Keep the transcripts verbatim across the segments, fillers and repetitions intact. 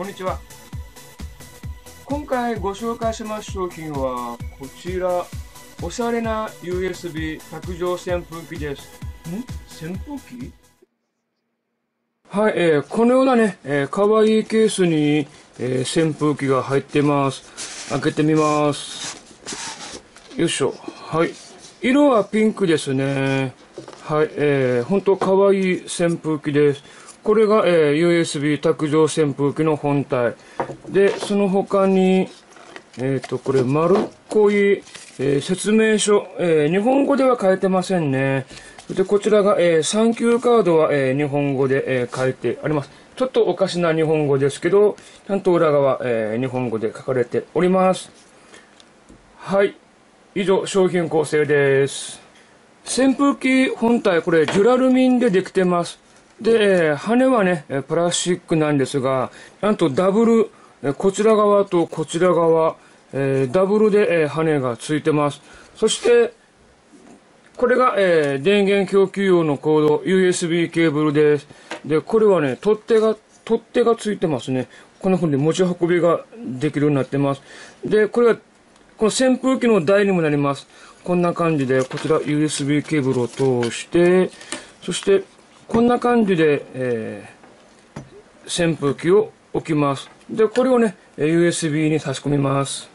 こんにちは。今回ご紹介します商品はこちら、おしゃれな ユーエスビー 卓上扇風機です。ん?扇風機?はい、えー、このようなね、えー、かわいいケースに、えー、扇風機が入ってます。開けてみます。よいしょ。はい。色はピンクですね。はい、えー、ほんとかわいい扇風機です。これが、えー、ユーエスビー 卓上扇風機の本体。で、その他に、えっと、これ丸っこい、えー、説明書、えー。日本語では書いてませんね。で、こちらが、えー、サンキューカードは、えー、日本語で、えー、書いてあります。ちょっとおかしな日本語ですけど、ちゃんと裏側、えー、日本語で書かれております。はい。以上、商品構成です。扇風機本体、これ、ジュラルミンでできてます。で、羽はね、プラスチックなんですが、なんとダブル、こちら側とこちら側、えー、ダブルで、えー、羽がついてます。そして、これが、えー、電源供給用のコード、ユーエスビー ケーブルです。で、これはね、取っ手が、取っ手がついてますね。こんな風に持ち運びができるようになってます。で、これが、この扇風機の台にもなります。こんな感じで、こちら ユーエスビー ケーブルを通して、そして、こんな感じで、えー、扇風機を置きます。で、これをね、ユーエスビー に差し込みます。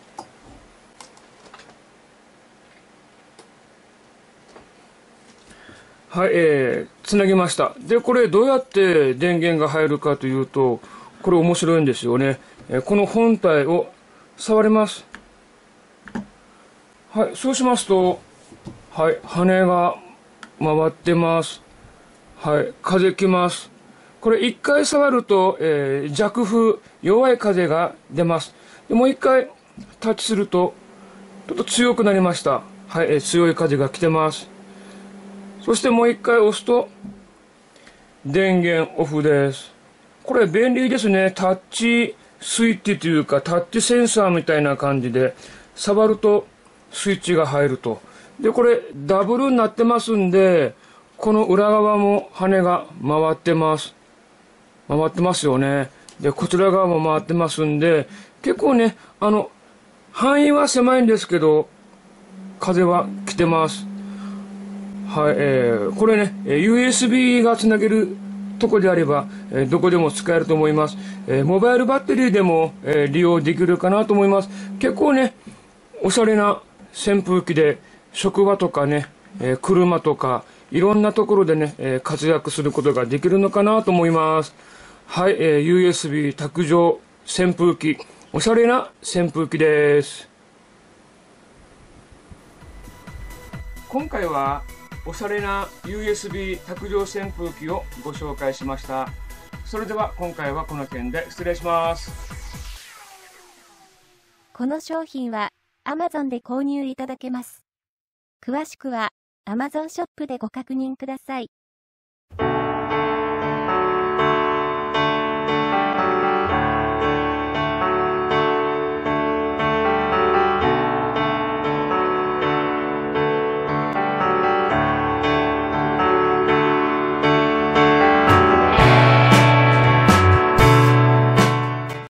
はい、えー、つなぎました。で、これどうやって電源が入るかというと、これ面白いんですよね。えー、この本体を触れます。はい、そうしますと、はい、羽が回ってます。はい、風来ます。これ一回触ると、えー、弱風、弱い風が出ます。でもう一回タッチすると、ちょっと強くなりました。はい、えー、強い風が来てます。そしてもう一回押すと、電源オフです。これ便利ですね。タッチスイッチというか、タッチセンサーみたいな感じで、触るとスイッチが入ると。で、これダブルになってますんで、この裏側も羽が回ってます。回ってますよね。で、こちら側も回ってますんで、結構ね、あの、範囲は狭いんですけど、風は来てます。はい、えー、これね、ユーエスビー がつなげるとこであれば、えー、どこでも使えると思います。えー、モバイルバッテリーでも、えー、利用できるかなと思います。結構ね、おしゃれな扇風機で、職場とかね、えー、車とか、いろんなところでね、えー、活躍することができるのかなと思います。はい、えー、ユーエスビー 卓上扇風機、おしゃれな扇風機です。今回はおしゃれな ユーエスビー 卓上扇風機をご紹介しました。それでは今回はこの件で失礼します。この商品は Amazon で購入いただけます。詳しくはAmazon ショップでご確認ください。